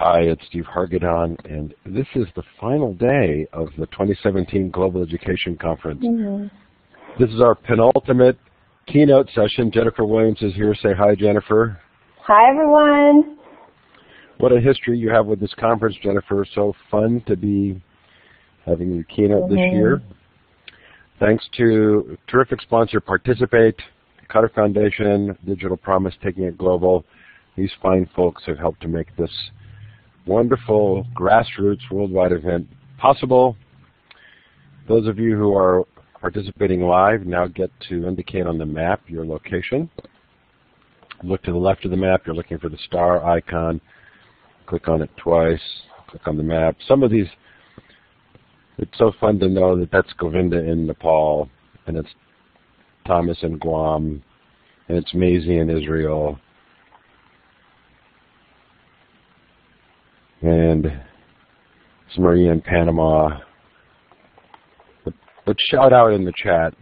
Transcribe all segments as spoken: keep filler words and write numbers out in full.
Hi, it's Steve Hargadon, and this is the final day of the twenty seventeen Global Education Conference. Mm-hmm. This is our penultimate keynote session. Jennifer Williams is here. Say hi, Jennifer. Hi, everyone. What a history you have with this conference, Jennifer. So fun to be having your keynote mm-hmm. this year. Thanks to terrific sponsor Participate, Cutter Foundation, Digital Promise, Taking It Global. These fine folks have helped to make this wonderful grassroots worldwide event possible. Those of you who are participating live now get to indicate on the map your location. Look to the left of the map. You're looking for the star icon. Click on it twice. Click on the map. Some of these, it's so fun to know that that's Govinda in Nepal, and it's Thomas in Guam, and it's Maisie in Israel, and it's Maria in Panama. But, but shout out in the chat.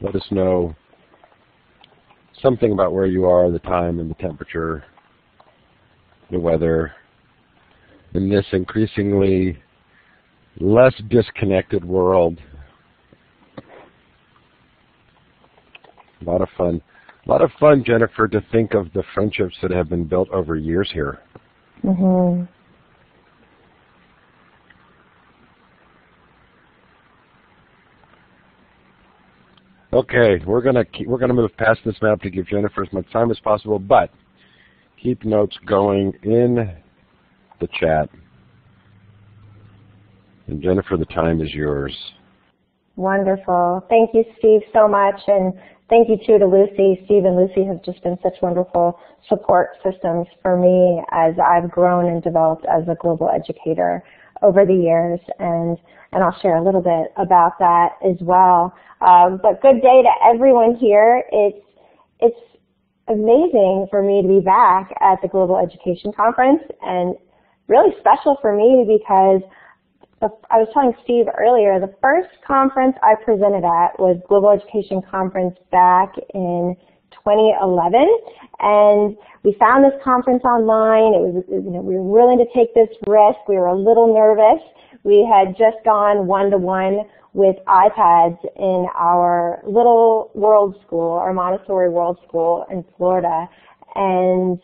Let us know something about where you are, the time and the temperature, the weather, in this increasingly less disconnected world. A lot of fun. A lot of fun, Jennifer, to think of the friendships that have been built over years here. Mm-hmm. Okay, we're gonna keep, we're gonna move past this map to give Jennifer as much time as possible, but keep notes going in the chat. And Jennifer, the time is yours. Wonderful. Thank you, Steve, so much, and thank you too to Lucy. Steve and Lucy have just been such wonderful support systems for me as I've grown and developed as a global educator over the years, and and I'll share a little bit about that as well. Um, but good day to everyone here. It's it's amazing for me to be back at the Global Education Conference, and really special for me because I was telling Steve earlier, the first conference I presented at was Global Education Conference back in twenty eleven, and we found this conference online. It was, you know, we were willing to take this risk. We were a little nervous. We had just gone one-to-one with iPads in our little world school, our Montessori World School in Florida, and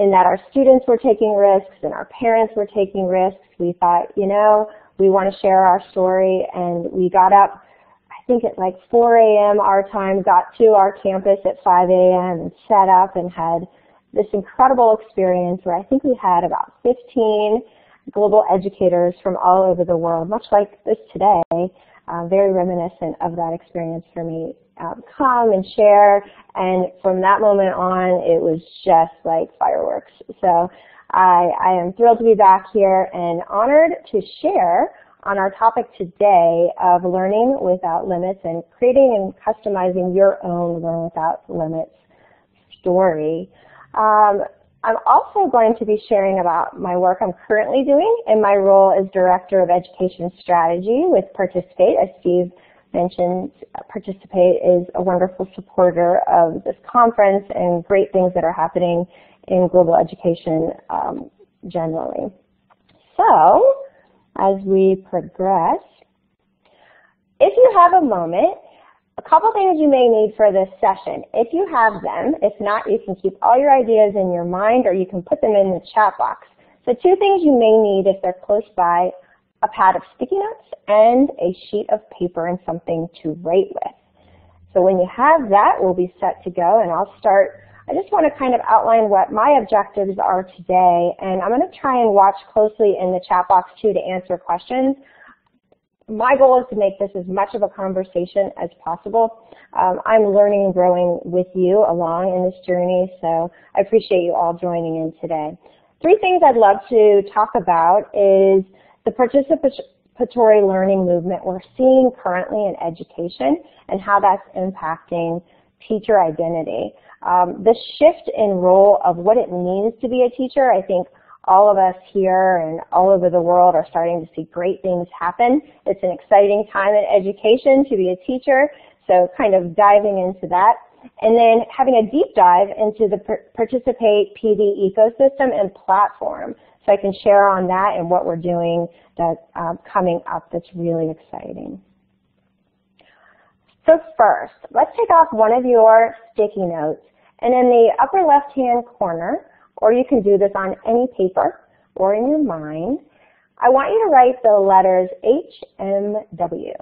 in that our students were taking risks and our parents were taking risks. We thought, you know, we want to share our story, and we got up, I think at like four A M our time, got to our campus at five A M and set up and had this incredible experience where I think we had about fifteen global educators from all over the world, much like this today, uh, very reminiscent of that experience for me. Um, come and share, and from that moment on, it was just like fireworks. So I, I am thrilled to be back here and honored to share on our topic today of learning without limits and creating and customizing your own Learn Without Limits story. Um, I'm also going to be sharing about my work I'm currently doing in my role as Director of Education Strategy with Participate, as Steve mentioned. Participate is a wonderful supporter of this conference and great things that are happening in global education um, generally. So, as we progress, if you have a moment, a couple things you may need for this session, if you have them. If not, you can keep all your ideas in your mind, or you can put them in the chat box. So two things you may need if they're close by: a pad of sticky notes and a sheet of paper and something to write with. So when you have that, we'll be set to go, and I'll start. I just want to kind of outline what my objectives are today, and I'm going to try and watch closely in the chat box too to answer questions. My goal is to make this as much of a conversation as possible. Um, I'm learning and growing with you along in this journey, so I appreciate you all joining in today. Three things I'd love to talk about is the participatory learning movement we're seeing currently in education and how that's impacting teacher identity. Um, the shift in role of what it means to be a teacher, I think all of us here and all over the world are starting to see great things happen. It's an exciting time in education to be a teacher, so kind of diving into that. and then having a deep dive into the Participate P D ecosystem and platform, so I can share on that and what we're doing that's um, coming up that's really exciting. So first, let's take off one of your sticky notes, and in the upper left-hand corner, or you can do this on any paper or in your mind, I want you to write the letters H M W.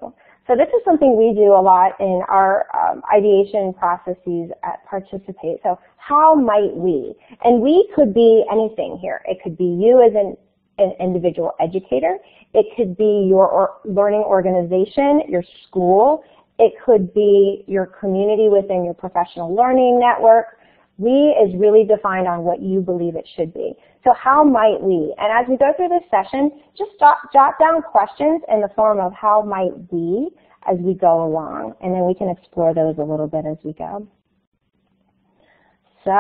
So this is something we do a lot in our um, ideation processes at Participate. So how might we? And we could be anything here. It could be you as an, an individual educator. It could be your or learning organization, your school. It could be your community within your professional learning network. We is really defined on what you believe it should be. So how might we? And as we go through this session, just jot, jot down questions in the form of how might we as we go along, and then we can explore those a little bit as we go. So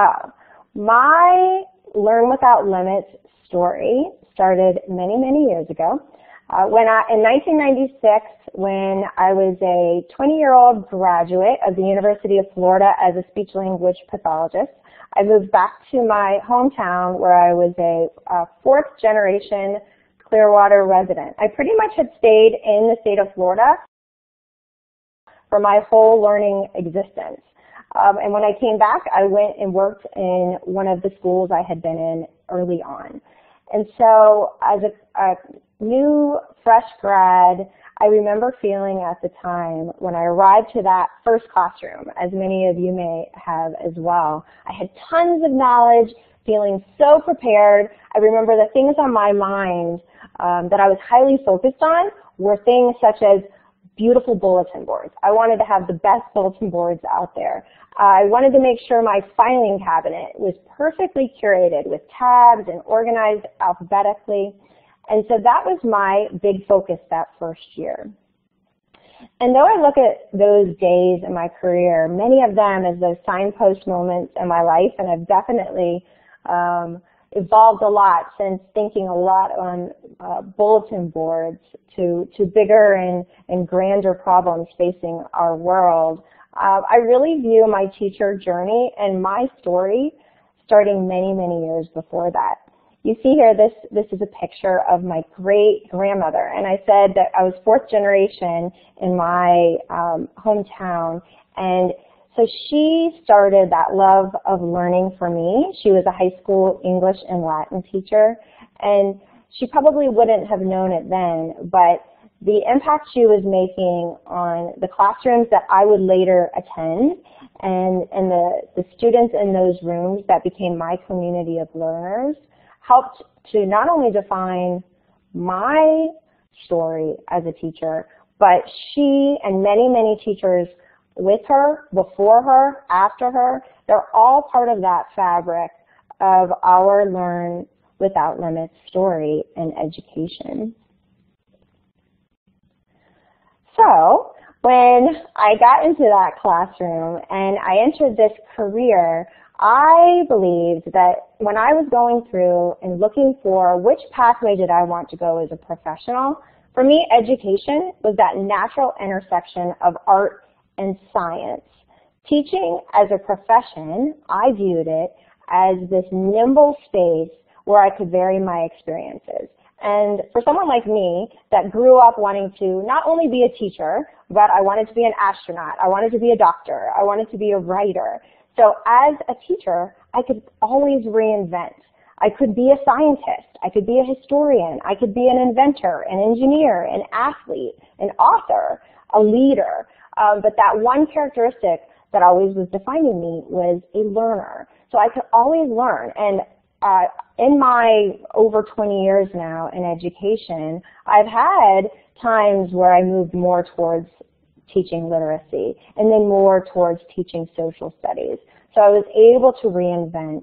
my Learn Without Limits story started many, many years ago. Uh, when I, in nineteen ninety-six, when I was a twenty-year-old graduate of the University of Florida as a speech-language pathologist, I moved back to my hometown where I was a, a fourth-generation Clearwater resident. I pretty much had stayed in the state of Florida for my whole learning existence. Um, and when I came back, I went and worked in one of the schools I had been in early on. And so as a, a new fresh grad, I remember feeling at the time when I arrived to that first classroom, as many of you may have as well, I had tons of knowledge, feeling so prepared. I remember the things on my mind um, that I was highly focused on were things such as beautiful bulletin boards. I wanted to have the best bulletin boards out there. I wanted to make sure my filing cabinet was perfectly curated with tabs and organized alphabetically. And so that was my big focus that first year. And though I look at those days in my career, many of them as those signpost moments in my life, and I've definitely um, evolved a lot since thinking a lot on uh, bulletin boards to, to bigger and, and grander problems facing our world. Uh, I really view my teacher journey and my story starting many, many years before that. You see here, this, this is a picture of my great-grandmother, and I said that I was fourth generation in my um, hometown, and so she started that love of learning for me. She was a high school English and Latin teacher, and she probably wouldn't have known it then, but the impact she was making on the classrooms that I would later attend and, and the, the students in those rooms that became my community of learners helped to not only define my story as a teacher, but she and many, many teachers with her, before her, after her, they're all part of that fabric of our Learn Without Limits story and education. So when I got into that classroom and I entered this career, I believed that when I was going through and looking for which pathway did I want to go as a professional, for me, education was that natural intersection of art and science. Teaching as a profession, I viewed it as this nimble space where I could vary my experiences. And for someone like me that grew up wanting to not only be a teacher, but I wanted to be an astronaut, I wanted to be a doctor, I wanted to be a writer. So as a teacher, I could always reinvent. I could be a scientist, I could be a historian, I could be an inventor, an engineer, an athlete, an author, a leader. Um, but that one characteristic that always was defining me was a learner. So I could always learn. And uh, in my over twenty years now in education, I've had times where I moved more towards teaching literacy, and then more towards teaching social studies. So I was able to reinvent.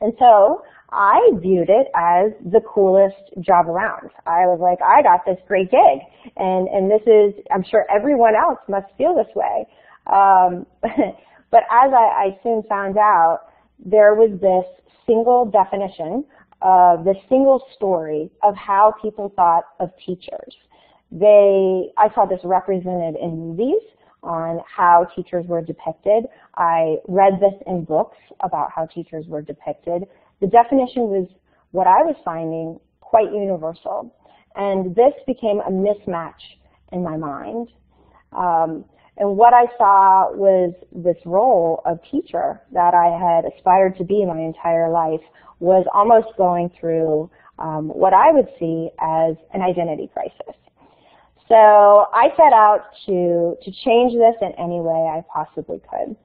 And so I viewed it as the coolest job around. I was like, I got this great gig, and, and this is, I'm sure everyone else must feel this way. Um, but as I, I soon found out, there was this single definition of this single story of how people thought of teachers. They, I saw this represented in movies, on how teachers were depicted. I read this in books about how teachers were depicted. The definition was what I was finding quite universal, and this became a mismatch in my mind. Um, and what I saw was this role of teacher that I had aspired to be my entire life was almost going through um, what I would see as an identity crisis. So I set out to, to change this in any way I possibly could.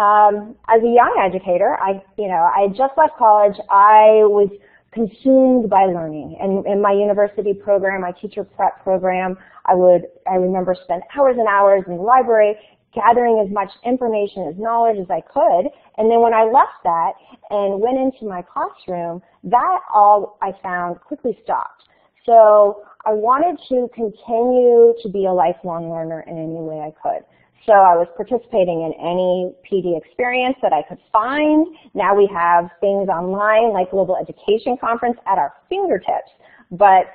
Um, as a young educator, I, you know, I had just left college. I was consumed by learning. And in my university program, my teacher prep program, I would, I remember spend hours and hours in the library gathering as much information, as knowledge as I could. And then when I left that and went into my classroom, that all I found quickly stopped. So I wanted to continue to be a lifelong learner in any way I could. So I was participating in any P D experience that I could find. Now we have things online like Global Education Conference at our fingertips. But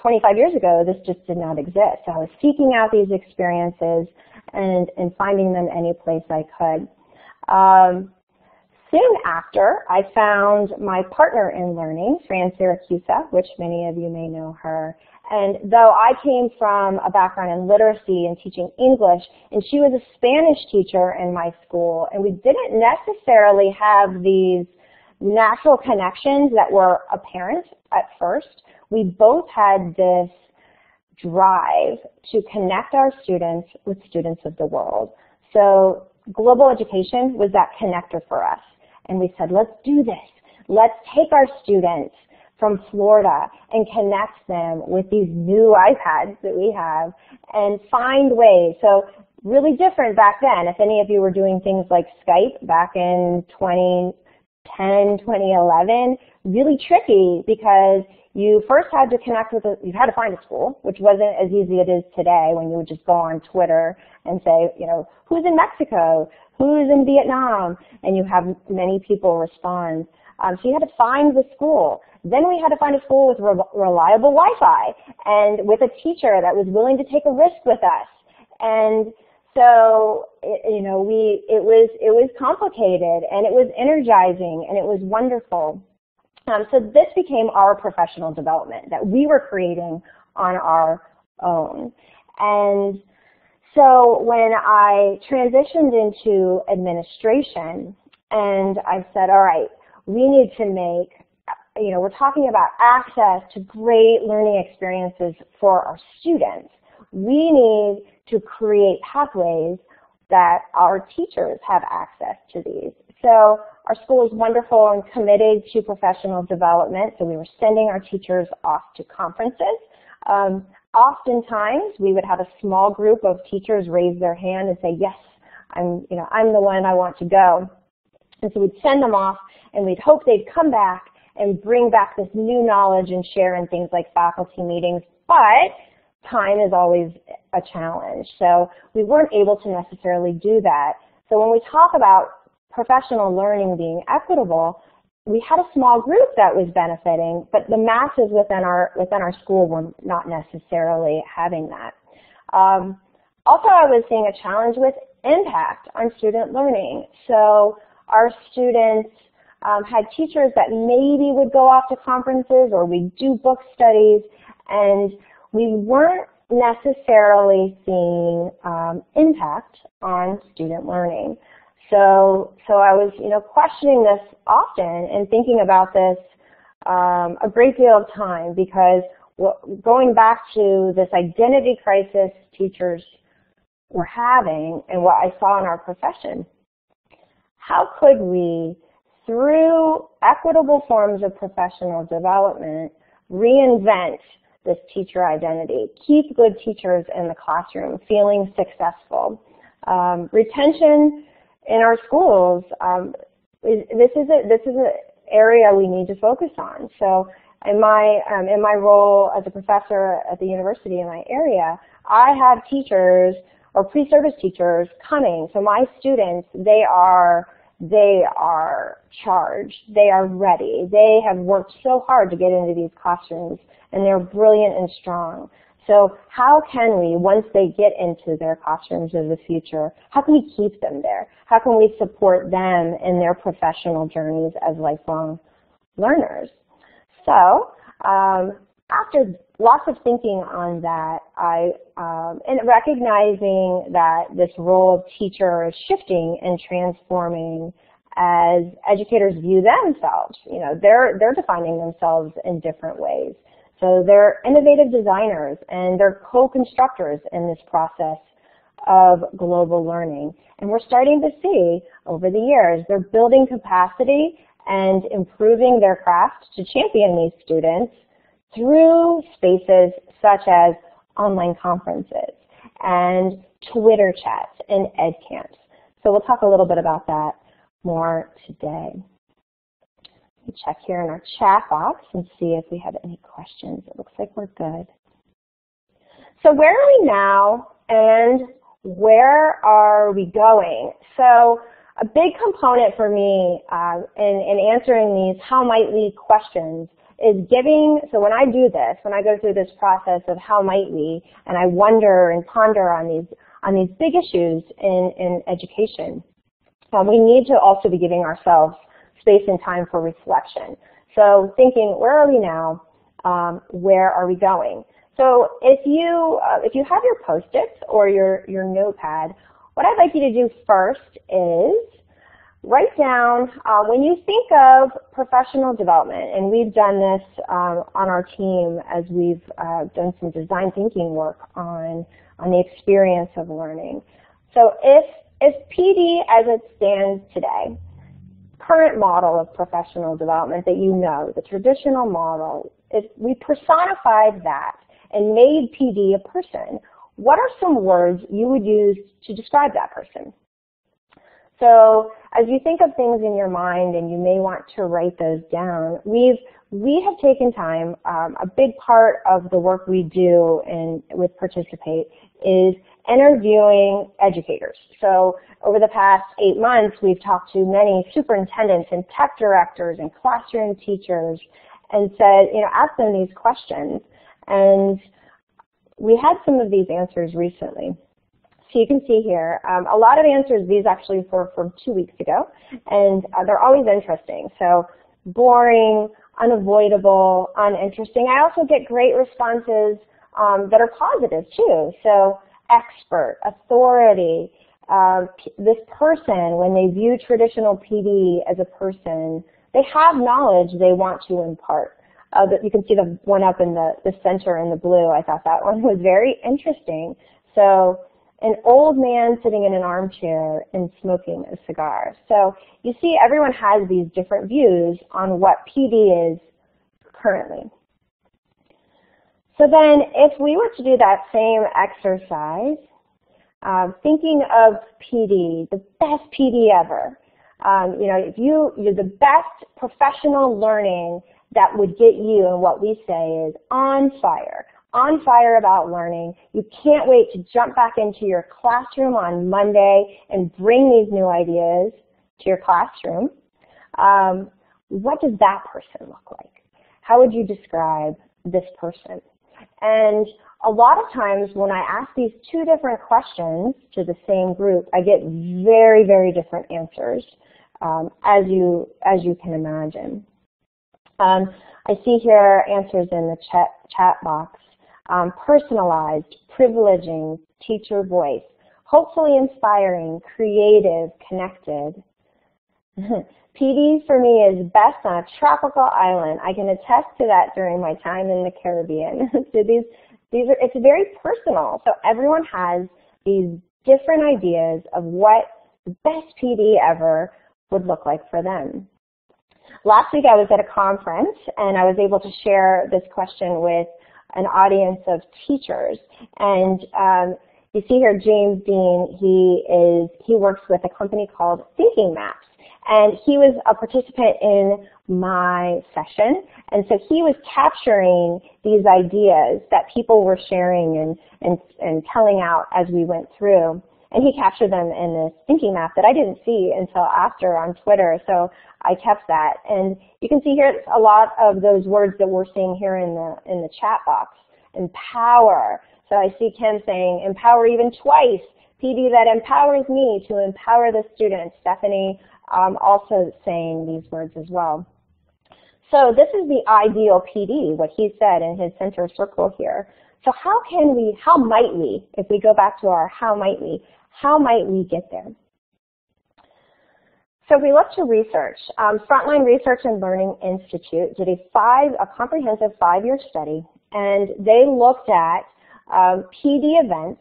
twenty-five years ago, this just did not exist. So I was seeking out these experiences and, and finding them any place I could. Um, Soon after, I found my partner in learning, Fran Syracusa, which many of you may know her. And though I came from a background in literacy and teaching English, and she was a Spanish teacher in my school, and we didn't necessarily have these natural connections that were apparent at first. We both had this drive to connect our students with students of the world. So global education was that connector for us. And we said, let's do this. Let's take our students from Florida and connect them with these new iPads that we have and find ways. So really different back then. If any of you were doing things like Skype back in twenty ten, twenty eleven, really tricky because you first had to connect with, a, you had to find a school, which wasn't as easy as it is today when you would just go on Twitter and say, you know, who's in Mexico? Who's in Vietnam? And you have many people respond. Um, so you had to find the school. Then we had to find a school with re reliable Wi-Fi and with a teacher that was willing to take a risk with us. And so, it, you know, we it was it was complicated and it was energizing and it was wonderful. Um, so this became our professional development that we were creating on our own. And so when I transitioned into administration and I said, all right, we need to make, you know, we're talking about access to great learning experiences for our students. We need to create pathways that our teachers have access to these. So our school is wonderful and committed to professional development, so we were sending our teachers off to conferences. Um, Oftentimes, we would have a small group of teachers raise their hand and say, yes, I'm, you know, I'm the one I want to go. And so we'd send them off, and we'd hope they'd come back and bring back this new knowledge and share in things like faculty meetings. But time is always a challenge, so we weren't able to necessarily do that. So when we talk about professional learning being equitable, we had a small group that was benefiting, but the masses within our within our school were not necessarily having that. Um, also, I was seeing a challenge with impact on student learning. So our students um, had teachers that maybe would go off to conferences or we'd do book studies, and we weren't necessarily seeing um, impact on student learning. So, so I was, you know, questioning this often and thinking about this um, a great deal of time because what, going back to this identity crisis teachers were having and what I saw in our profession, how could we, through equitable forms of professional development, reinvent this teacher identity, keep good teachers in the classroom, feeling successful? Um, retention in our schools, um, this is a this is an area we need to focus on. So, in my um, in my role as a professor at the university in my area, I have teachers or pre-service teachers coming. So my students, they are they are charged. They are ready. They have worked so hard to get into these classrooms, and they're brilliant and strong. So how can we, once they get into their classrooms of the future, how can we keep them there? How can we support them in their professional journeys as lifelong learners? So um, after lots of thinking on that, I um, and recognizing that this role of teacher is shifting and transforming as educators view themselves. You know, they're they're defining themselves in different ways. So they're innovative designers and they're co-constructors in this process of global learning. And we're starting to see over the years they're building capacity and improving their craft to champion these students through spaces such as online conferences and Twitter chats and ed camps. So we'll talk a little bit about that more today. Let me check here in our chat box and see if we have any questions. It looks like we're good. So where are we now and where are we going? So a big component for me uh, in, in answering these how might we questions is giving, so when I do this, when I go through this process of how might we, and I wonder and ponder on these on these big issues in, in education, um, we need to also be giving ourselves space and time for reflection. So thinking, where are we now? Um, where are we going? So if you uh, if you have your Post-its or your, your notepad, what I'd like you to do first is write down uh, when you think of professional development, and we've done this um, on our team as we've uh, done some design thinking work on, on the experience of learning. So if, if P D as it stands today, current model of professional development that you know, the traditional model, if we personified that and made P D a person, what are some words you would use to describe that person? So as you think of things in your mind, and you may want to write those down, we've, we have taken time, um, a big part of the work we do in, with Participate is interviewing educators. So over the past eight months, we've talked to many superintendents and tech directors and classroom teachers and said, you know, ask them these questions. And we had some of these answers recently. So you can see here, um, a lot of answers, these actually were from two weeks ago, and uh, they're always interesting. So boring, unavoidable, uninteresting. I also get great responses um, that are positive too. So expert, authority, uh, this person, when they view traditional P D as a person, they have knowledge they want to impart. Uh, you can see the one up in the, the center in the blue. I thought that one was very interesting. So an old man sitting in an armchair and smoking a cigar. So you see everyone has these different views on what P D is currently. So then if we were to do that same exercise, um, thinking of P D, the best P D ever, um, you know, if you, you're the best professional learning that would get you, and what we say is on fire. On fire about learning. You can't wait to jump back into your classroom on Monday and bring these new ideas to your classroom. Um, what does that person look like? How would you describe this person? And a lot of times when I ask these two different questions to the same group, I get very, very different answers, um, as you, as you can imagine. Um, I see here answers in the chat, chat box. Um, personalized, privileging, teacher voice, hopefully inspiring, creative, connected. P D for me is best on a tropical island. I can attest to that during my time in the Caribbean. So these, these are, it's very personal. So everyone has these different ideas of what the best P D ever would look like for them. Last week I was at a conference and I was able to share this question with an audience of teachers, and um, you see here James Dean. He is he works with a company called Thinking Maps, and he was a participant in my session, and so he was capturing these ideas that people were sharing and and and telling out as we went through, and he captured them in this thinking map that I didn't see until after on Twitter. So I kept that, and you can see here a lot of those words that we're seeing here in the in the chat box empower. So I see Kim saying empower even twice. P D that empowers me to empower the students. Stephanie um, also saying these words as well. So this is the ideal P D, what he said in his center circle here. So how can we, how might we, if we go back to our how might we, how might we get there? So we look to research. Um, Frontline Research and Learning Institute did a five, a comprehensive five-year study, and they looked at um, P D events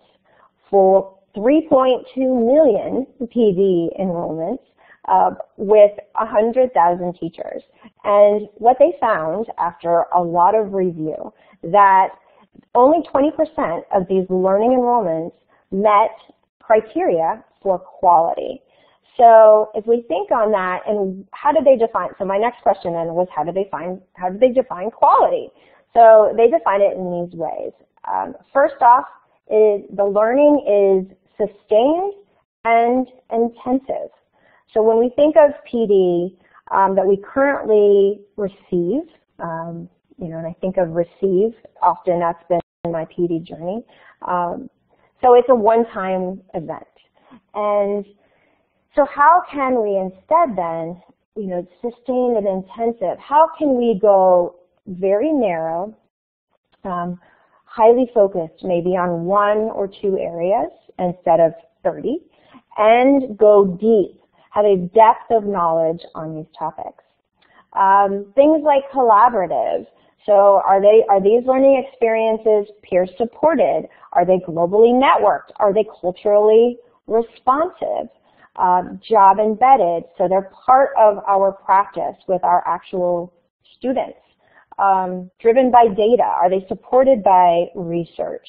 for three point two million P D enrollments uh, with one hundred thousand teachers. And what they found after a lot of review, that only twenty percent of these learning enrollments met criteria for quality. So if we think on that, and how did they define, so my next question then was how did they find, how did they define quality? So they define it in these ways. Um, first off, is the learning is sustained and intensive. So when we think of P D um, that we currently receive, um, you know, and I think of receive, often that's been my P D journey. Um, so it's a one-time event. And so how can we instead then, you know, sustain and intensive? How can we go very narrow, um, highly focused maybe on one or two areas instead of thirty, and go deep, have a depth of knowledge on these topics? Um, things like collaborative. So are they, are these learning experiences peer supported? Are they globally networked? Are they culturally responsive? Um, job embedded, so they're part of our practice with our actual students. Um, driven by data, are they supported by research?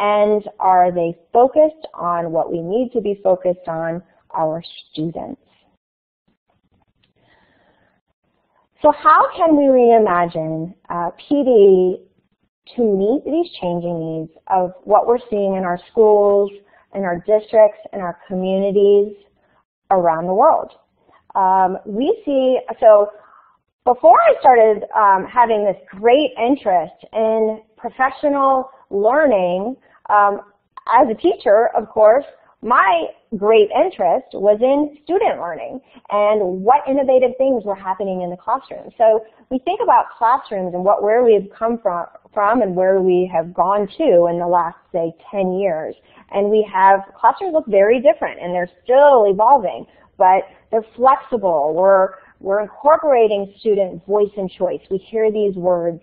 And are they focused on what we need to be focused on, our students? So how can we reimagine uh, P D to meet these changing needs of what we're seeing in our schools, in our districts, in our communities, around the world? Um, we see, so before I started um, having this great interest in professional learning, um, as a teacher, of course, my great interest was in student learning and what innovative things were happening in the classroom. So we think about classrooms and what, where we've come from, from and where we have gone to in the last, say, ten years. And we have, classrooms look very different and they're still evolving, but they're flexible. We're, we're incorporating student voice and choice. We hear these words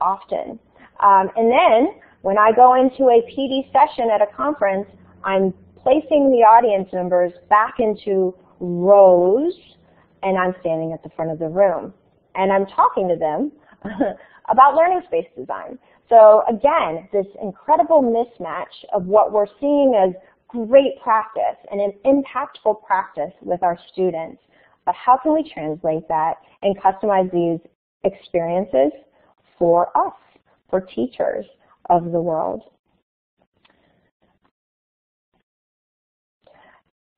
often. Um, and then when I go into a P D session at a conference, I'm placing the audience members back into rows, and I'm standing at the front of the room. And I'm talking to them about learning space design. So again, this incredible mismatch of what we're seeing as great practice and an impactful practice with our students. But how can we translate that and customize these experiences for us, for teachers of the world?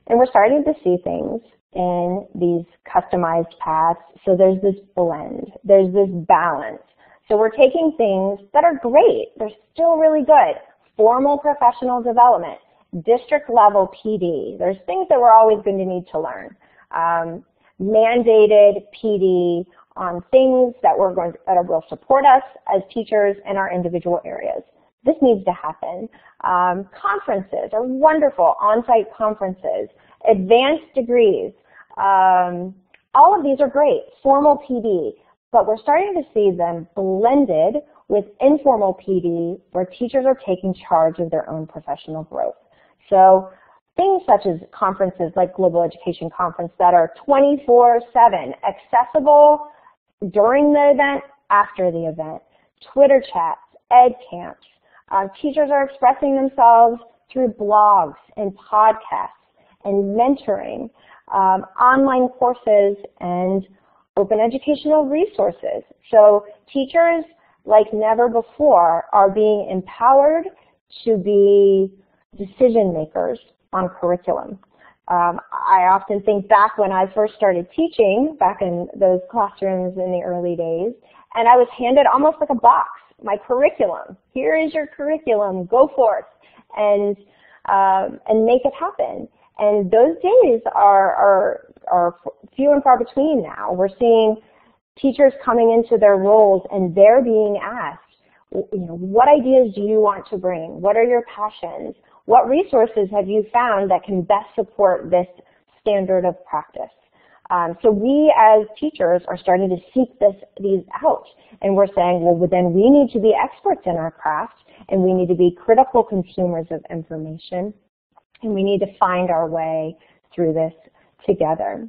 And we're starting to see things in these customized paths. So there's this blend, there's this balance. So we're taking things that are great, they're still really good. Formal professional development, district level P D, there's things that we're always going to need to learn. Um, mandated P D on things that we're going to, that will support us as teachers in our individual areas. This needs to happen. Um, conferences are wonderful, on-site conferences, advanced degrees. Um, all of these are great, formal P D, but we're starting to see them blended with informal P D where teachers are taking charge of their own professional growth. So things such as conferences like Global Education Conference that are twenty-four seven, accessible during the event, after the event, Twitter chats, ed camps. Uh, teachers are expressing themselves through blogs and podcasts and mentoring, um, online courses, and open educational resources. So teachers, like never before, are being empowered to be decision makers on curriculum. Um, I often think back when I first started teaching, back in those classrooms in the early days, and I was handed almost like a box my curriculum. Here is your curriculum. Go forth and um, and make it happen. And those days are, are are few and far between now. We're seeing teachers coming into their roles, and they're being asked, you know, what ideas do you want to bring? What are your passions? What resources have you found that can best support this standard of practice? Um, so we as teachers are starting to seek this, these out, and we're saying, well, then we need to be experts in our craft, and we need to be critical consumers of information, and we need to find our way through this together.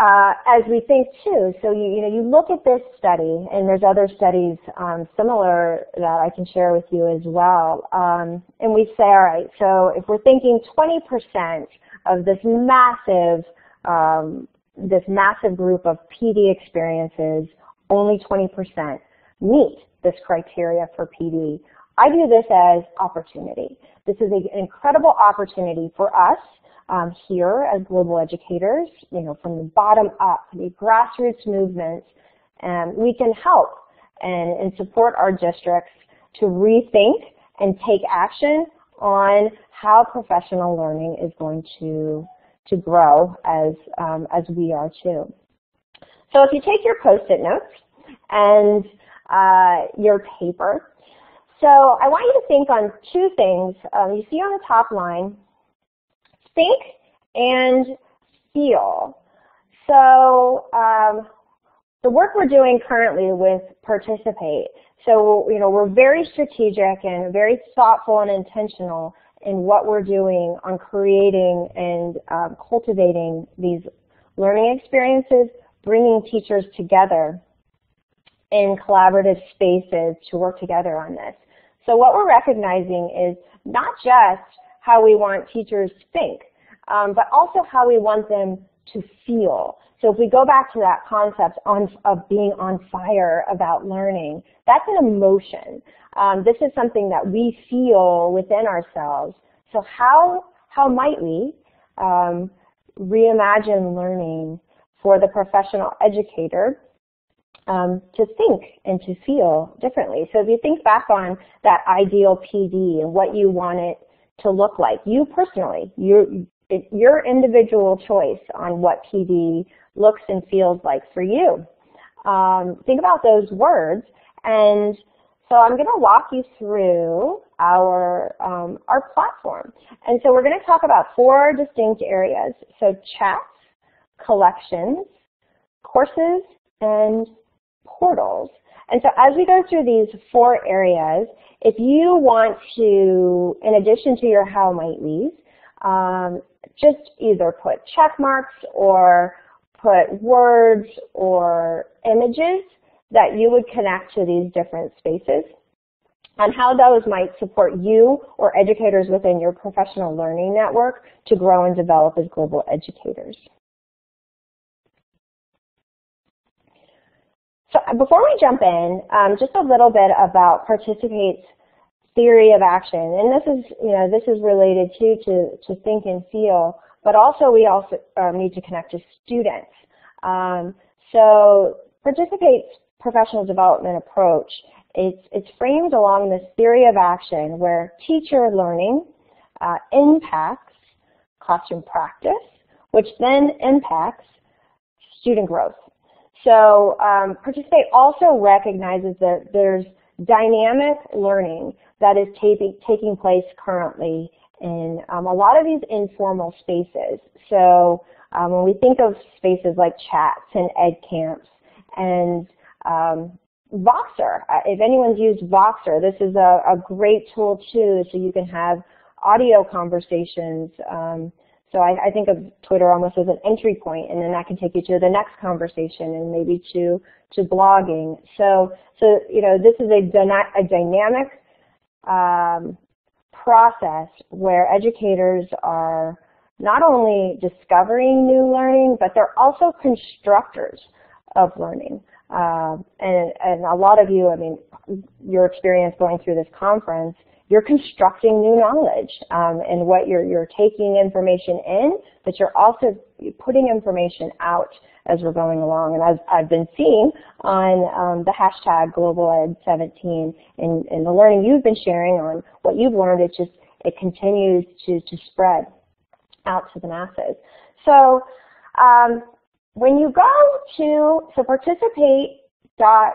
Uh, as we think too, so you, you know, you look at this study, and there's other studies um, similar that I can share with you as well, um, and we say, all right, so if we're thinking twenty percent of this massive, um, this massive group of P D experiences, only twenty percent meet this criteria for P D. I view this as opportunity. This is an incredible opportunity for us Um, here as global educators, you know, from the bottom up, the grassroots movements, and we can help and, and support our districts to rethink and take action on how professional learning is going to to grow as um, as we are too. So if you take your Post-it notes and uh, your paper, so I want you to think on two things. Um, you see on the top line, think and feel. So um, the work we're doing currently with Participate, so you know, we're very strategic and very thoughtful and intentional in what we're doing on creating and um, cultivating these learning experiences, bringing teachers together in collaborative spaces to work together on this. So what we're recognizing is not just how we want teachers to think, um, but also how we want them to feel. So if we go back to that concept on, of being on fire about learning, that's an emotion. Um, this is something that we feel within ourselves. So how, how might we um, reimagine learning for the professional educator um, to think and to feel differently? So if you think back on that ideal P D and what you want it to look like, you personally, your, your individual choice on what P D looks and feels like for you. Um, think about those words, and so I'm going to walk you through our, um, our platform. And so we're going to talk about four distinct areas, so chats, collections, courses, and portals. And so as we go through these four areas, if you want to, in addition to your how might we's, um, just either put check marks or put words or images that you would connect to these different spaces and how those might support you or educators within your professional learning network to grow and develop as global educators. So before we jump in, um, just a little bit about Participate's theory of action, and this is, you know, this is related too to to think and feel, but also we also um, need to connect to students. Um, so Participate's professional development approach, it's it's framed along this theory of action where teacher learning uh, impacts classroom practice, which then impacts student growth. So um, Participate also recognizes that there's dynamic learning that is taking place currently in um, a lot of these informal spaces. So um, when we think of spaces like chats and ed camps and um, Voxer, if anyone's used Voxer, this is a, a great tool too, so you can have audio conversations. Um, So I, I think of Twitter almost as an entry point, and then that can take you to the next conversation and maybe to to blogging. So so you know, this is a, dyna- a dynamic um, process where educators are not only discovering new learning, but they're also constructors of learning. Uh, and and a lot of you, I mean, your experience going through this conference you're constructing new knowledge, um, and what you're, you're taking information in, but you're also putting information out as we're going along. And as I've been seeing on um, the hashtag Global Ed seventeen and, and the learning you've been sharing on what you've learned, it just, it continues to, to spread out to the masses. So um, when you go to, so participate dot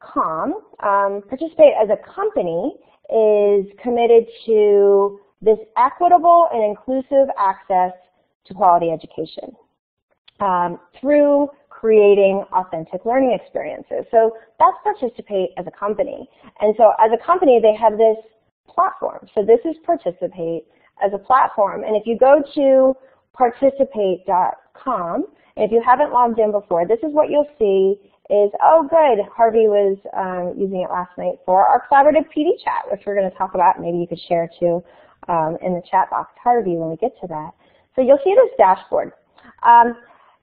com, um, Participate as a company is committed to this equitable and inclusive access to quality education um, through creating authentic learning experiences. So that's Participate as a company. And so as a company, they have this platform. So this is Participate as a platform. And if you go to participate dot com, and if you haven't logged in before, this is what you'll see is, oh good, Harvey was um, using it last night for our collaborative P D chat, which we're going to talk about. Maybe you could share too um, in the chat box, Harvey, when we get to that. So you'll see this dashboard. Um,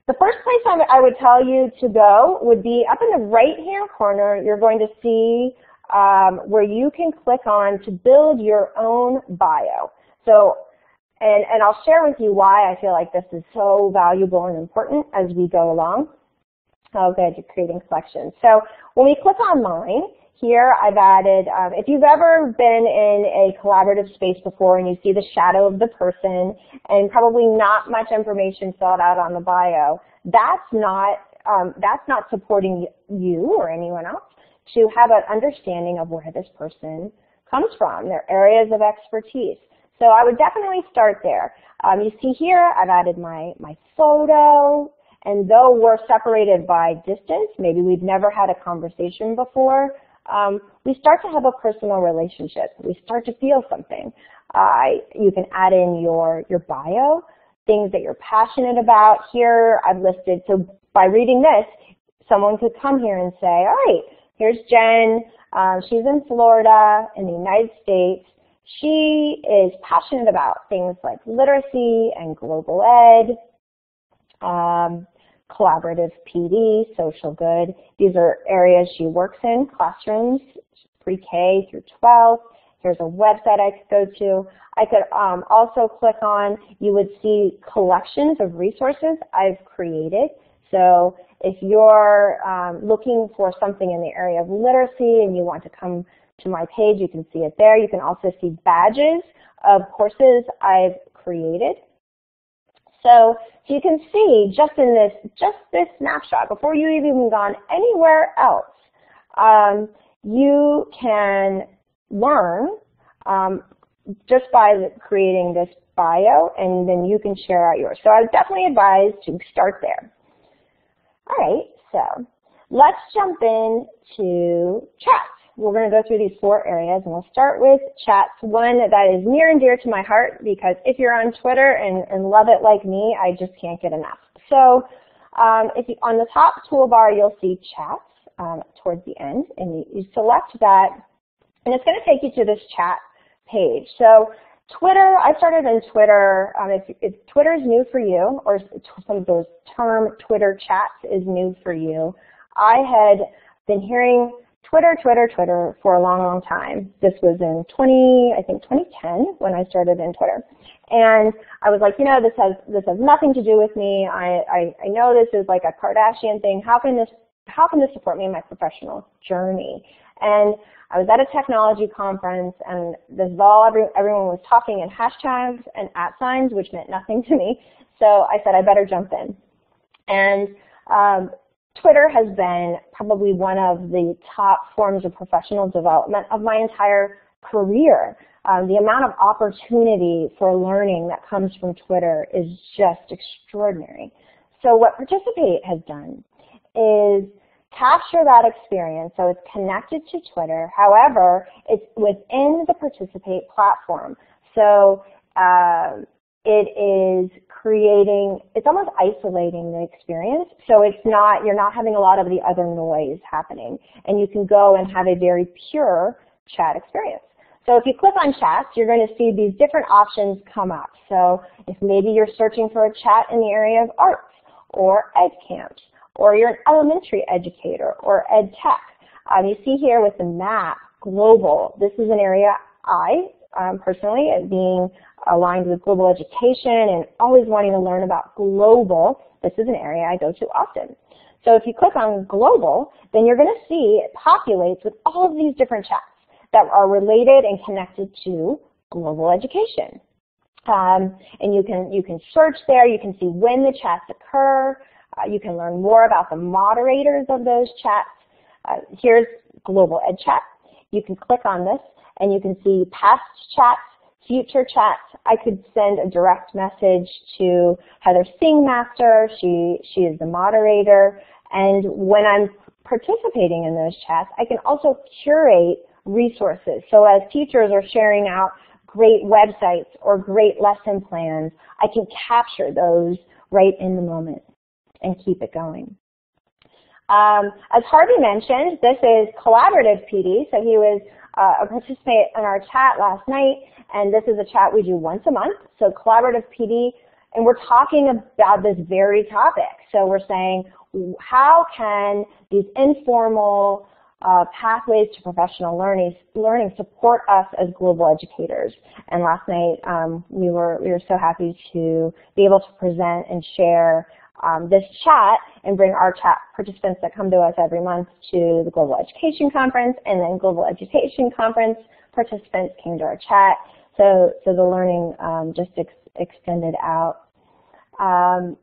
the first place I, I would tell you to go would be up in the right-hand corner. You're going to see um, where you can click on to build your own bio. So, and, and I'll share with you why I feel like this is so valuable and important as we go along. Oh, good, you're creating selections. So when we click on mine, here I've added, um, if you've ever been in a collaborative space before and you see the shadow of the person and probably not much information filled out on the bio, that's not, um, that's not supporting you or anyone else to have an understanding of where this person comes from, their areas of expertise. So I would definitely start there. Um, you see here, I've added my, my photo. And though we're separated by distance, maybe we've never had a conversation before, um, we start to have a personal relationship. We start to feel something. Uh, you can add in your, your bio, things that you're passionate about. Here I've listed, so by reading this, someone could come here and say, all right, here's Jen. Uh, she's in Florida in the United States. She is passionate about things like literacy and global ed, um, collaborative P D, social good. These are areas she works in, classrooms, pre-K through twelve. Here's a website I could go to. I could um, also click on, you would see collections of resources I've created. So if you're um, looking for something in the area of literacy and you want to come to my page, you can see it there. You can also see badges of courses I've created. So you can see just in this, just this snapshot, before you've even gone anywhere else, um, you can learn um, just by creating this bio, and then you can share out yours. So I would definitely advise to start there. All right, so let's jump into chat. We're going to go through these four areas, and we'll start with chats, one that is near and dear to my heart, because if you're on Twitter and, and love it like me, I just can't get enough. So um, if you, on the top toolbar, you'll see chats um, towards the end, and you, you select that, and it's going to take you to this chat page. So Twitter, I started in Twitter. Um, if, if Twitter is new for you, or some of those term Twitter chats is new for you, I had been hearing Twitter, Twitter, Twitter for a long, long time. This was in twenty, I think twenty ten when I started in Twitter. And I was like, you know, this has this has nothing to do with me. I, I, I know this is like a Kardashian thing. How can this how can this support me in my professional journey? And I was at a technology conference, and this is all every, everyone was talking in hashtags and at signs, which meant nothing to me. So I said I better jump in. And um, Twitter has been probably one of the top forms of professional development of my entire career. Um, the amount of opportunity for learning that comes from Twitter is just extraordinary. So what Participate has done is capture that experience, so it's connected to Twitter. However, it's within the Participate platform. So uh, it is creating, it's almost isolating the experience, so it's not, you're not having a lot of the other noise happening, and you can go and have a very pure chat experience. So if you click on chats, you're going to see these different options come up. So if maybe you're searching for a chat in the area of arts or ed camps, or you're an elementary educator or ed tech, um, you see here with the map, global, this is an area I um, personally, as being aligned with global education and always wanting to learn about global, this is an area I go to often. So if you click on global, then you're going to see it populates with all of these different chats that are related and connected to global education. Um, and you can, you can search there, you can see when the chats occur, uh, you can learn more about the moderators of those chats. Uh, here's Global Ed Chat. You can click on this and you can see past chats, future chats. I could send a direct message to Heather Singmaster, she, she is the moderator, and when I'm participating in those chats, I can also curate resources. So as teachers are sharing out great websites or great lesson plans, I can capture those right in the moment and keep it going. Um, as Harvey mentioned, this is collaborative P D, so he was uh, a participant in our chat last night, and this is a chat we do once a month, so collaborative P D, and we're talking about this very topic. So we're saying, how can these informal uh, pathways to professional learning, learning support us as global educators? And last night um, we, were, we were so happy to be able to present and share Um, this chat and bring our chat participants that come to us every month to the Global Education Conference, and then Global Education Conference participants came to our chat. So, so the learning um, just ex extended out. Um,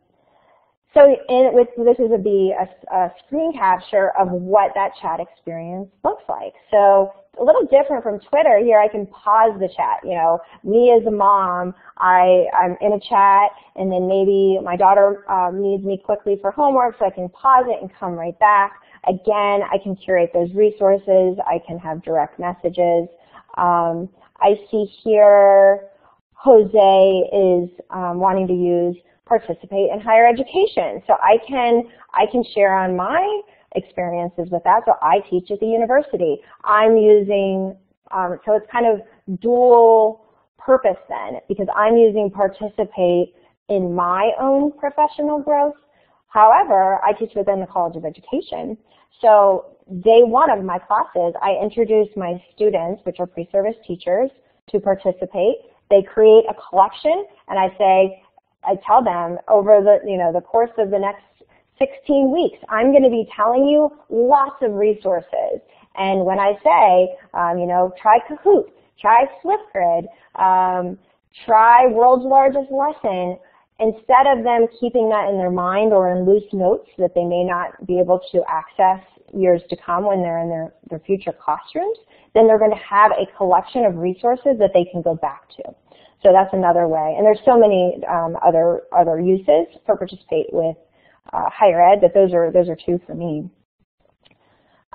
so in, with, this is a, be a, a screen capture of what that chat experience looks like. So a little different from Twitter. Here I can pause the chat. You know, me as a mom, I, I'm in a chat, and then maybe my daughter um, needs me quickly for homework, so I can pause it and come right back. Again, I can curate those resources. I can have direct messages. Um, I see here Jose is um, wanting to use Participate in Higher Education. So I can, I can share on my experiences with that. So I teach at the university. I'm using, um, so it's kind of dual purpose then, because I'm using Participate in my own professional growth. However, I teach within the College of Education. So day one of my classes, I introduce my students, which are pre-service teachers, to Participate. They create a collection, and I say, I tell them over the, you know, the course of the next sixteen weeks, I'm going to be telling you lots of resources. And when I say, um, you know, try Kahoot, try Flipgrid, um, try World's Largest Lesson, instead of them keeping that in their mind or in loose notes that they may not be able to access years to come when they're in their, their future classrooms, then they're going to have a collection of resources that they can go back to. So that's another way. And there's so many um, other, other uses for Participate with Uh, higher ed, but those are those are two for me.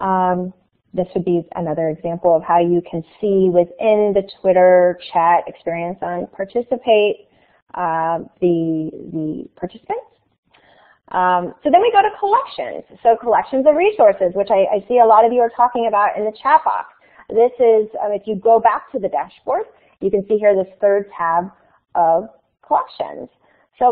Um, this would be another example of how you can see within the Twitter chat experience on Participate uh, the the participants. Um, so then we go to collections. So collections of resources, which I, I see a lot of you are talking about in the chat box. This is um, if you go back to the dashboard, you can see here this third tab of collections. So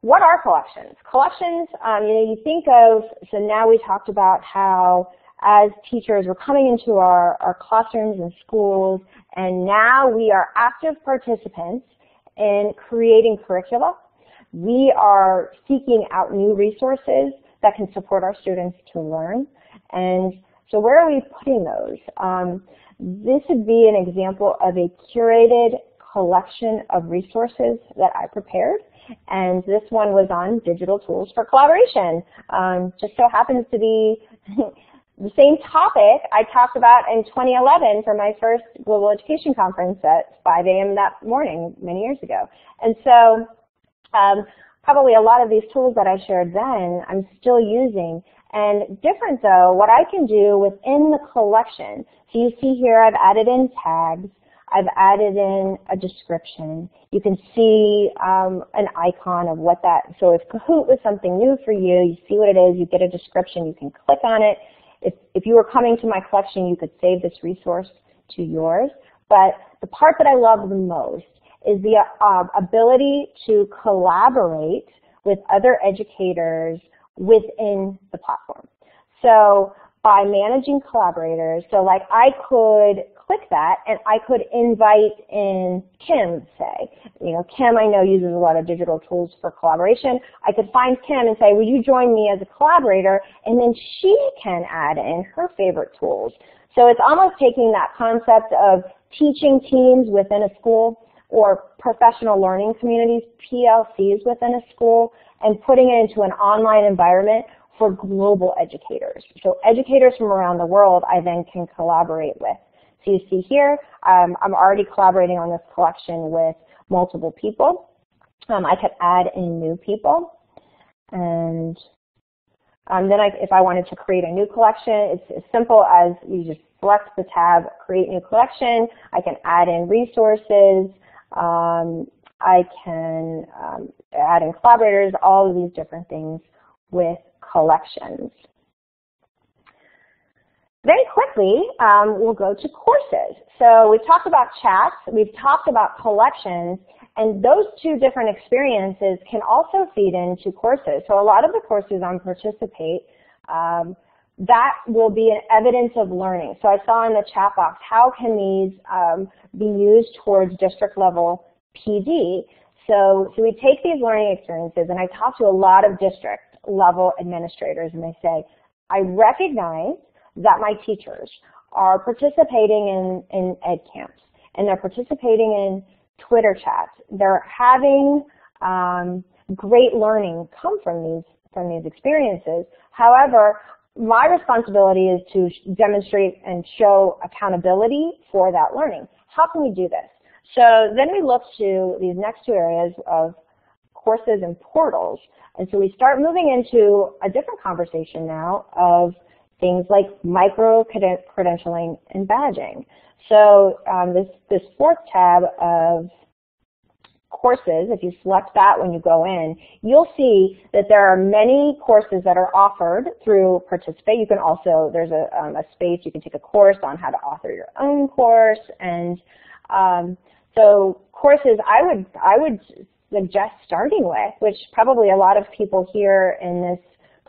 what are collections? Collections, um, you know, you think of, so now we talked about how as teachers we're coming into our, our classrooms and schools, and now we are active participants in creating curricula. We are seeking out new resources that can support our students to learn. And so where are we putting those? Um, this would be an example of a curated collection of resources that I prepared. And this one was on digital tools for collaboration. Um, just so happens to be the same topic I talked about in twenty eleven for my first global education conference at five A M that morning many years ago. And so um, probably a lot of these tools that I shared then I'm still using. And different though, what I can do within the collection, so you see here I've added in tags. I've added in a description. You can see um, an icon of what that, so if Kahoot was something new for you, you see what it is, you get a description, you can click on it. If, if you were coming to my collection, you could save this resource to yours. But the part that I love the most is the uh, ability to collaborate with other educators within the platform. So by managing collaborators, so like I could click that, and I could invite in Kim, say. You know, Kim I know uses a lot of digital tools for collaboration. I could find Kim and say, will you join me as a collaborator? And then she can add in her favorite tools. So it's almost taking that concept of teaching teams within a school or professional learning communities, P L Cs within a school, and putting it into an online environment for global educators. So educators from around the world I then can collaborate with. So you see here, um, I'm already collaborating on this collection with multiple people. Um, I could add in new people. And um, then I, if I wanted to create a new collection, it's as simple as you just select the tab, create new collection. I can add in resources. Um, I can um, add in collaborators, all of these different things with collections. Very quickly, um, we'll go to courses. So we've talked about chats, we've talked about collections, and those two different experiences can also feed into courses. So a lot of the courses on Participate, um, that will be an evidence of learning. So I saw in the chat box, how can these um, be used towards district level P D? So, so we take these learning experiences, and I talk to a lot of district level administrators, and they say, I recognize that my teachers are participating in, in ed camps, and they're participating in Twitter chats. They're having um, great learning come from these, from these experiences. However, my responsibility is to demonstrate and show accountability for that learning. How can we do this? So then we look to these next two areas of courses and portals. And so we start moving into a different conversation now of things like micro-credentialing and badging. So um, this, this fourth tab of courses, if you select that when you go in, you'll see that there are many courses that are offered through Participate. You can also, there's a, um, a space, you can take a course on how to author your own course. And um, so courses I would, I would suggest starting with, which probably a lot of people here in this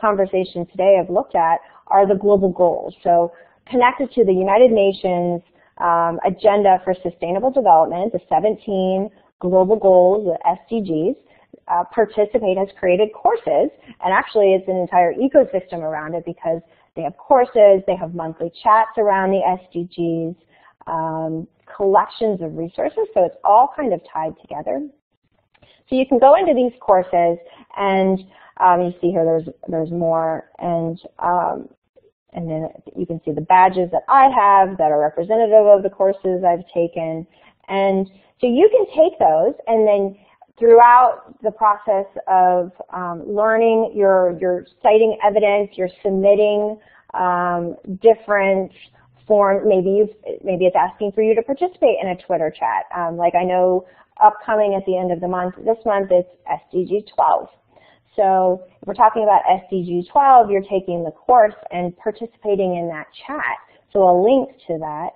conversation today have looked at, are the global goals. So connected to the United Nations um, Agenda for Sustainable Development, the seventeen global goals, the S D Gs, uh, Participate has created courses, and actually it's an entire ecosystem around it because they have courses, they have monthly chats around the S D Gs, um, collections of resources, so it's all kind of tied together. So you can go into these courses, and um, you see here there's, there's more, and, um, and then you can see the badges that I have that are representative of the courses I've taken. And so you can take those, and then throughout the process of um, learning, you're, you're citing evidence, you're submitting um, different forms. Maybe, you've, maybe it's asking for you to participate in a Twitter chat. Um, like I know upcoming at the end of the month, this month it's S D G twelve. So if we're talking about S D G twelve, you're taking the course and participating in that chat. So a link to that.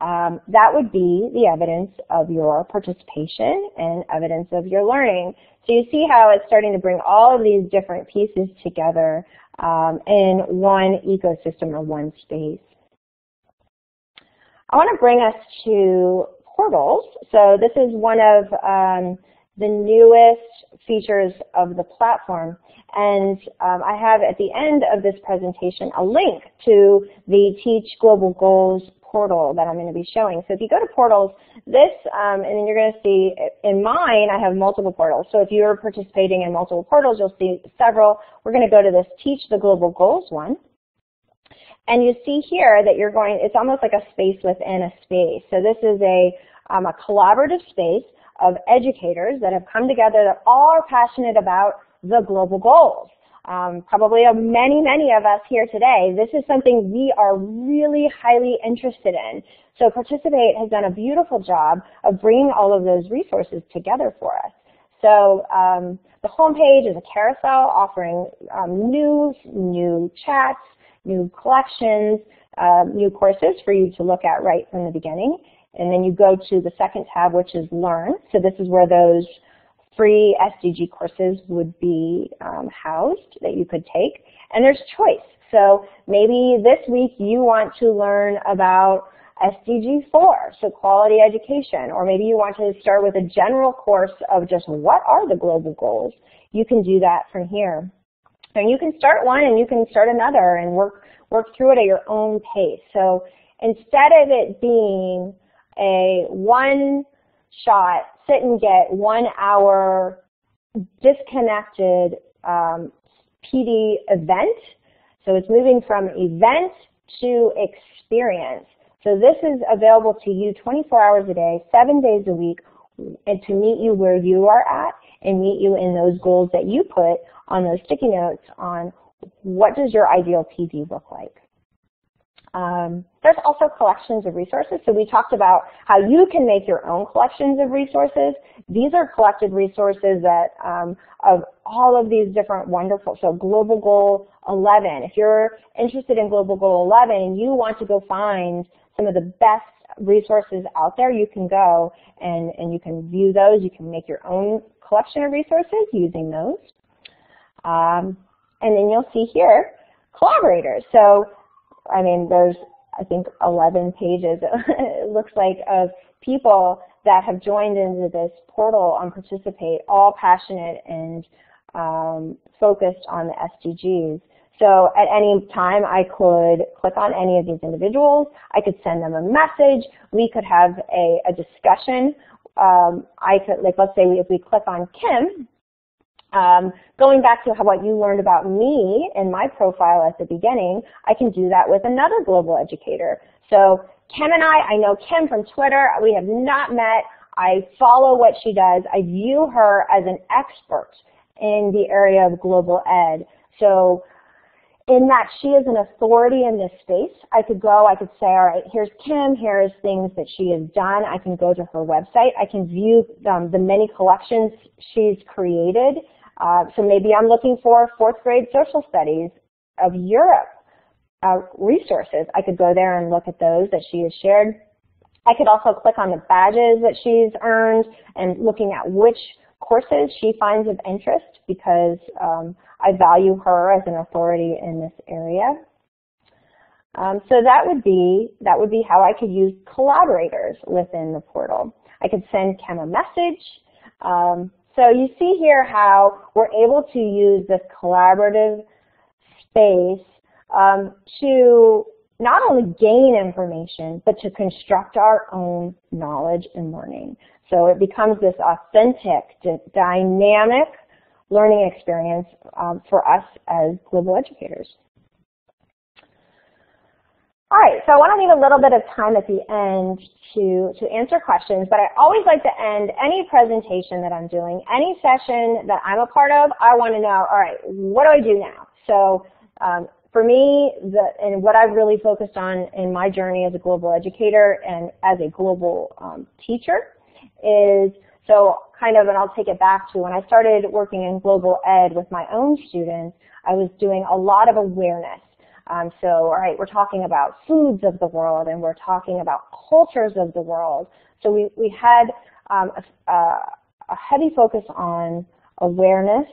Um, that would be the evidence of your participation and evidence of your learning. So you see how it's starting to bring all of these different pieces together um, in one ecosystem or one space. I want to bring us to portals. So this is one of um, the newest features of the platform. And um, I have at the end of this presentation a link to the Teach Global Goals portal that I'm going to be showing. So if you go to portals, this, um, and then you're going to see in mine, I have multiple portals. So if you're participating in multiple portals, you'll see several. We're going to go to this Teach the Global Goals one. And you see here that you're going, it's almost like a space within a space. So this is a, um, a collaborative space of educators that have come together that all are passionate about the global goals. Um, probably many, many of us here today, this is something we are really highly interested in. So Participate has done a beautiful job of bringing all of those resources together for us. So um, the homepage is a carousel offering um, new, new chats, new collections, uh, new courses for you to look at right from the beginning. And then you go to the second tab, which is Learn. So this is where those free S D G courses would be um, housed that you could take. And there's choice. So maybe this week you want to learn about S D G four, so quality education, or maybe you want to start with a general course of just what are the global goals, you can do that from here. And you can start one and you can start another and work, work through it at your own pace. So instead of it being a one-shot, sit and get one-hour disconnected um, P D event, so it's moving from event to experience. So this is available to you twenty-four hours a day, seven days a week, and to meet you where you are at and meet you in those goals that you put on those sticky notes on what does your ideal P D look like. Um, there's also collections of resources. So we talked about how you can make your own collections of resources. These are collected resources that um, of all of these different wonderful, so Global Goal eleven. If you're interested in Global Goal eleven and you want to go find some of the best resources out there, you can go and, and you can view those. You can make your own collection of resources using those. Um, and then you'll see here collaborators. So I mean, there's, I think, eleven pages, it looks like, of people that have joined into this portal on Participate, all passionate and um, focused on the S D Gs. So at any time, I could click on any of these individuals. I could send them a message. We could have a, a discussion. Um, I could, like, let's say if we click on Kim, Um, going back to how, what you learned about me in my profile at the beginning, I can do that with another global educator. So Kim and I, I know Kim from Twitter. We have not met. I follow what she does. I view her as an expert in the area of global ed. So in that she is an authority in this space, I could go, I could say, all right, here's Kim, here's things that she has done. I can go to her website. I can view um, the many collections she's created. Uh, so maybe I'm looking for fourth grade social studies of Europe uh, resources. I could go there and look at those that she has shared. I could also click on the badges that she's earned and looking at which courses she finds of interest, because um, I value her as an authority in this area. Um, so that would be that would be how I could use collaborators within the portal. I could send Kim a message. Um, So you see here how we're able to use this collaborative space um, to not only gain information, but to construct our own knowledge and learning. So it becomes this authentic, dynamic learning experience um, for us as global educators. All right, so I want to leave a little bit of time at the end to, to answer questions, but I always like to end any presentation that I'm doing, any session that I'm a part of. I want to know, all right, what do I do now? So um, for me, the, and what I've really focused on in my journey as a global educator and as a global um, teacher is, so kind of, and I'll take it back to when I started working in global ed with my own students, I was doing a lot of awareness. Um, so, all right, we're talking about foods of the world and we're talking about cultures of the world. So we, we had um, a, a heavy focus on awareness,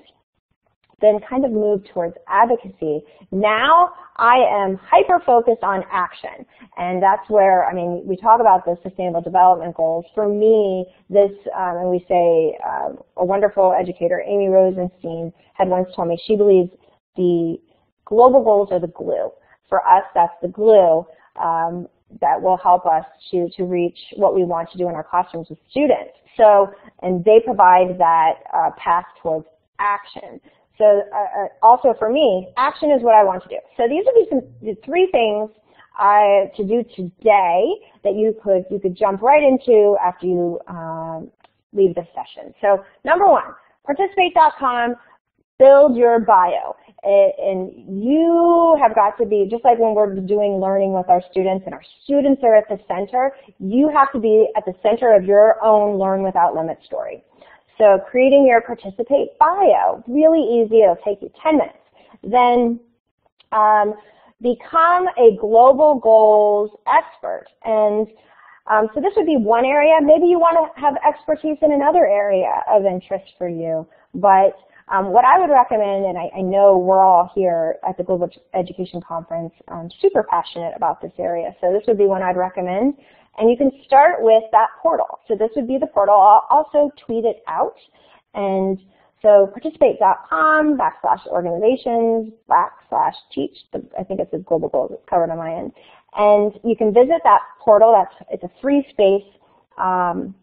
then kind of moved towards advocacy. Now I am hyper-focused on action, and that's where, I mean, we talk about the Sustainable Development Goals. For me, this, um, and we say uh, a wonderful educator, Amy Rosenstein, had once told me she believes the global goals are the glue. For us, that's the glue um, that will help us to, to reach what we want to do in our classrooms with students. So, and they provide that uh, path towards action. So uh, also for me, action is what I want to do. So these would be some, the three things I, to do today that you could, you could jump right into after you um, leave this session. So number one, participate dot com. Build your bio, it, and you have got to be, just like when we're doing learning with our students and our students are at the center, you have to be at the center of your own Learn Without Limits story. So creating your Participate bio, really easy, it'll take you ten minutes. Then um, become a global goals expert. And um, so this would be one area. Maybe you want to have expertise in another area of interest for you, but Um, what I would recommend, and I, I know we're all here at the Global Education Conference um, super passionate about this area, so this would be one I'd recommend. And you can start with that portal. So this would be the portal. I'll also tweet it out. And so participate dot com backslash organizations backslash teach. I think it's the global goals. It's covered on my end. And you can visit that portal. That's, it's a free space. Um,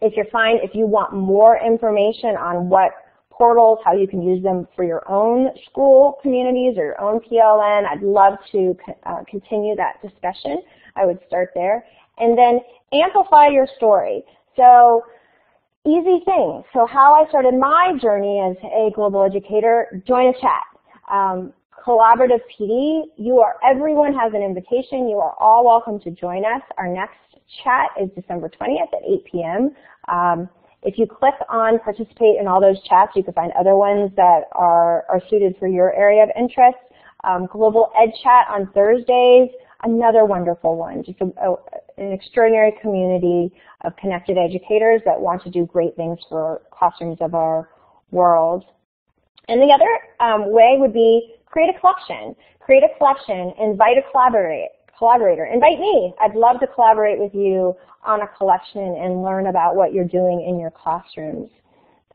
if you're fine, if you want more information on what portals, how you can use them for your own school communities or your own P L N, I'd love to uh, continue that discussion. I would start there. And then amplify your story. So easy things. So how I started my journey as a global educator, join a chat. Um, collaborative P D, you are, everyone has an invitation. You are all welcome to join us. Our next chat is December twentieth at eight p m Um, if you click on participate in all those chats, you can find other ones that are, are suited for your area of interest. Um, Global Ed Chat on Thursdays, another wonderful one, just a, a, an extraordinary community of connected educators that want to do great things for classrooms of our world. And the other um, way would be create a collection. Create a collection, invite a collaborator. Collaborator. Invite me. I'd love to collaborate with you on a collection and learn about what you're doing in your classrooms.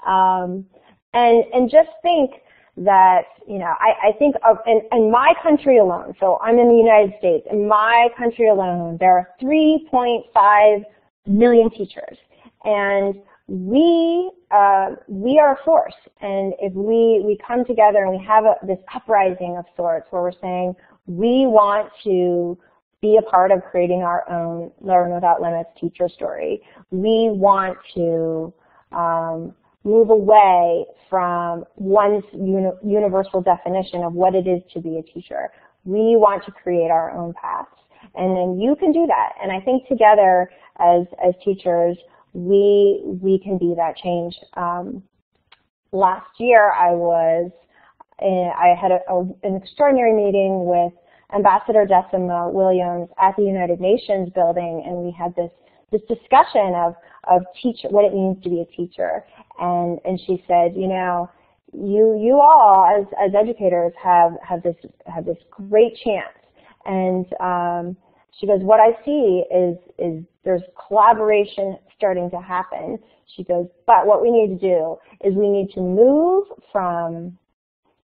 Um, and, and just think that, you know, I, I think of, in, in my country alone, so I'm in the United States, in my country alone, there are three point five million teachers. And we, uh, we are a force. And if we, we come together and we have a, this uprising of sorts where we're saying, we want to be a part of creating our own Learn Without Limits teacher story. We want to um, move away from one's uni universal definition of what it is to be a teacher. We want to create our own paths. And then you can do that. And I think together as, as teachers, we, we can be that change. Um, last year I was And I had a, a, an extraordinary meeting with Ambassador Decima Williams at the United Nations building, and we had this, this discussion of, of teach, what it means to be a teacher. And, and she said, you know, you, you all as, as educators have, have, this, have this great chance. And um, she goes, what I see is, is there's collaboration starting to happen. She goes, but what we need to do is we need to move from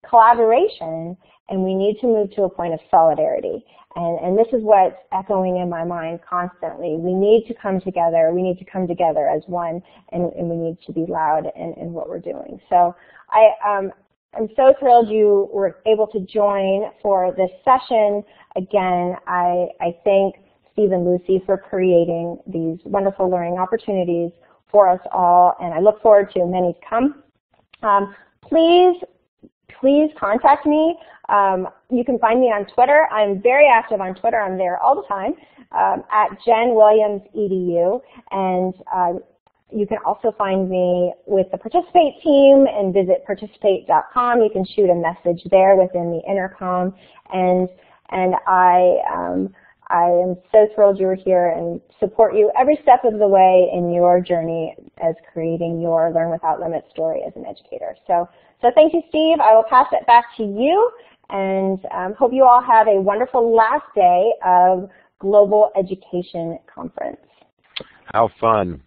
collaboration, and we need to move to a point of solidarity. And, and this is what's echoing in my mind constantly. We need to come together. We need to come together as one, and, and we need to be loud in, in what we're doing. So I, um, I'm so thrilled you were able to join for this session. Again, I, I thank Steve and Lucy for creating these wonderful learning opportunities for us all, and I look forward to many to come. Um, please Please contact me. Um, you can find me on Twitter. I'm very active on Twitter. I'm there all the time um, at Jen Williams E D U. And uh, you can also find me with the Participate team and visit participate dot com. You can shoot a message there within the intercom. And, and I, um, I am so thrilled you were here and support you every step of the way in your journey as creating your Learn Without Limits story as an educator. So. So thank you, Steve. I will pass it back to you, and um, hope you all have a wonderful last day of Global Education Conference. How fun.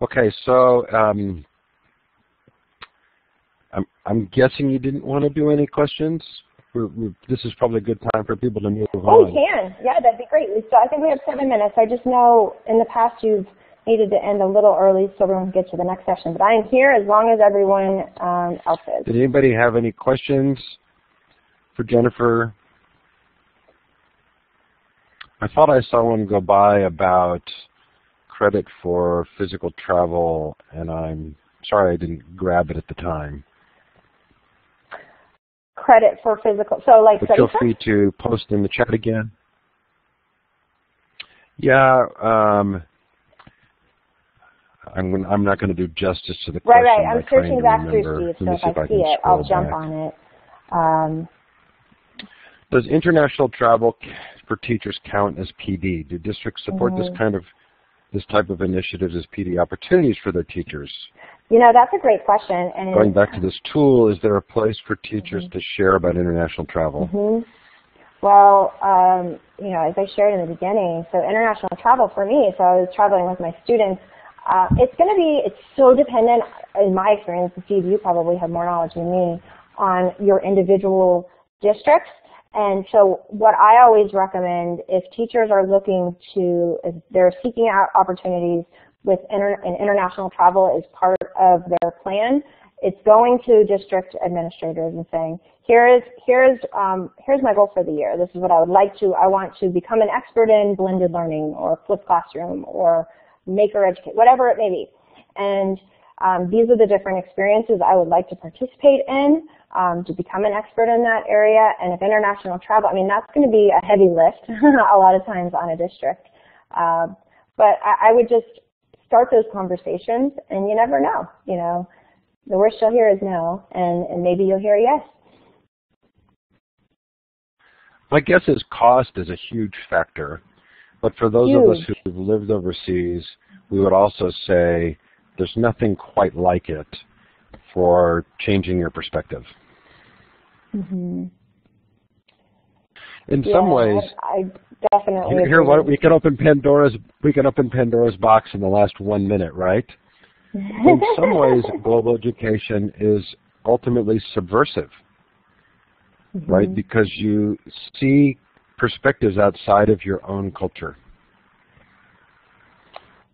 Okay, so um, I'm, I'm guessing you didn't want to do any questions? We're, we're, this is probably a good time for people to move on. Oh, we can. Yeah, that'd be great. So I think we have seven minutes. I just know in the past you've needed to end a little early so everyone can get to the next session. But I am here as long as everyone um, else is. Did anybody have any questions for Jennifer? I thought I saw one go by about credit for physical travel, and I'm sorry I didn't grab it at the time. Credit for physical, so like but feel free to post in the chat again. Yeah. Um, I'm, I'm not going to do justice to the question. Right, right. I'm searching back through, Steve, so if I see it, I'll jump on it. Um, Does international travel for teachers count as P D? Do districts support mm-hmm. this kind of this type of initiative as P D opportunities for their teachers? You know, that's a great question. And going back to this tool, is there a place for teachers mm-hmm. to share about international travel? Mm-hmm. Well, um, you know, as I shared in the beginning, so international travel for me, so I was traveling with my students. Uh, it's going to be, it's so dependent, in my experience, and Steve, you probably have more knowledge than me, on your individual districts. And so what I always recommend, if teachers are looking to, if they're seeking out opportunities with inter, an international travel as part of their plan, it's going to district administrators and saying, here is, here's, um, here's my goal for the year. This is what I would like to, I want to become an expert in blended learning or flipped classroom or maker educate, whatever it may be. And um, these are the different experiences I would like to participate in. Um, to become an expert in that area, and if international travel, I mean, that's going to be a heavy lift a lot of times on a district. Uh, but I, I would just start those conversations, and you never know. You know, the worst you'll hear is no, and, and maybe you'll hear yes. My guess is cost is a huge factor, but for those huge. of us who've lived overseas, we would also say there's nothing quite like it for changing your perspective. Mm-hmm. In yeah, some ways, I, I definitely here, here what, we can open Pandora's we can open Pandora's box in the last one minute, right? In some ways, global education is ultimately subversive, mm-hmm. right? Because you see perspectives outside of your own culture.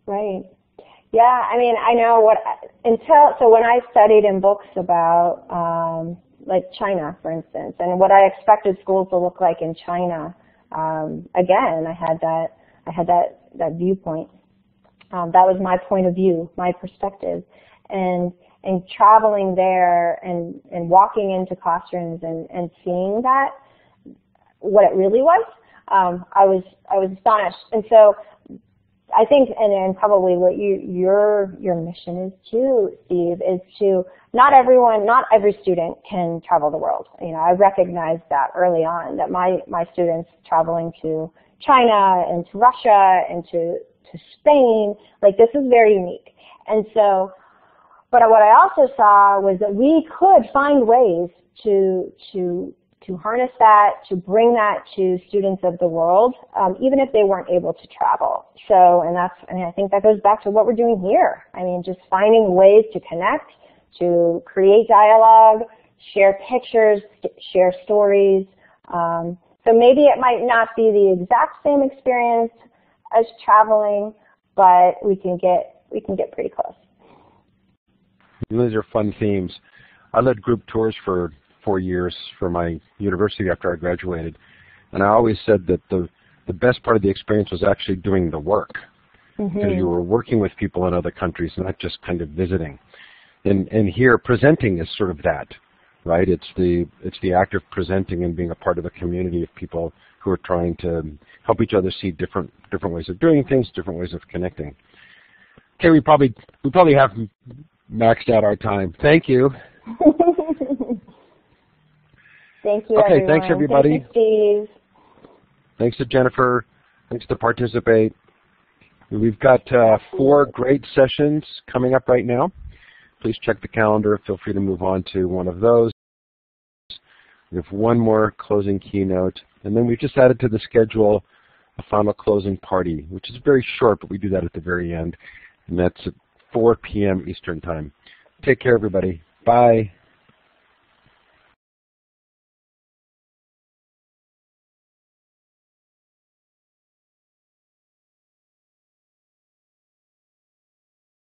Right. Yeah, I mean, I know what, until, so when I studied in books about, um, like China, for instance, and what I expected schools to look like in China, um, again, I had that, I had that, that viewpoint. Um, that was my point of view, my perspective. And, and traveling there and, and walking into classrooms and, and seeing that, what it really was, um, I was, I was astonished. And so, I think, and, and probably what you, your your mission is too, Steve, is to not everyone, not every student can travel the world. You know, I recognized that early on, that my my students traveling to China and to Russia and to to Spain, like this is very unique. And so, but what I also saw was that we could find ways to to. to harness that, to bring that to students of the world, um, even if they weren't able to travel. So, and that's, I mean, I think that goes back to what we're doing here. I mean, just finding ways to connect, to create dialogue, share pictures, share stories. Um, so maybe it might not be the exact same experience as traveling, but we can get, we can get pretty close. Those are fun themes. I led group tours for four years for my university after I graduated, and I always said that the, the best part of the experience was actually doing the work, because mm-hmm. you were working with people in other countries, not just kind of visiting. And, and here, presenting is sort of that, right? It's the, it's the act of presenting and being a part of a community of people who are trying to help each other see different, different ways of doing things, different ways of connecting. Okay, we probably, we probably have maxed out our time. Thank you. Thank you, okay, everyone. Thanks, everybody. Thank you, Steve. Thanks to Jennifer. Thanks to Participate. We've got uh, four great sessions coming up right now. Please check the calendar. Feel free to move on to one of those. We have one more closing keynote. And then we've just added to the schedule a final closing party, which is very short, but we do that at the very end. And that's at four p m Eastern Time. Take care, everybody. Bye.